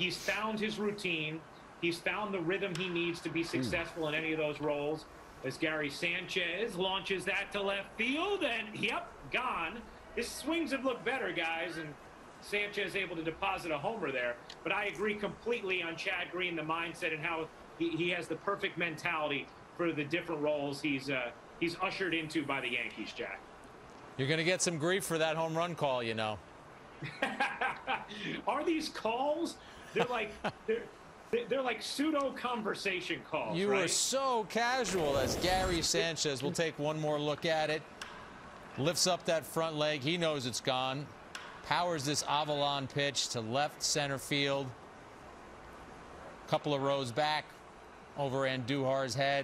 He's found his routine. He's found the rhythm he needs to be successful in any of those roles. As Gary Sanchez launches that to left field, and yep, gone. His swings have looked better, guys, and Sanchez able to deposit a homer there. But I agree completely on Chad Green, the mindset, and how he has the perfect mentality for the different roles he's ushered into by the Yankees, Jack. You're going to get some grief for that home run call, you know. Are these calls? They're like they're like pseudo conversation calls. You are so casual. As Gary Sanchez will take one more look at it, lifts up that front leg. He knows it's gone. Powers this Avalon pitch to left center field. Couple of rows back over Andujar's head.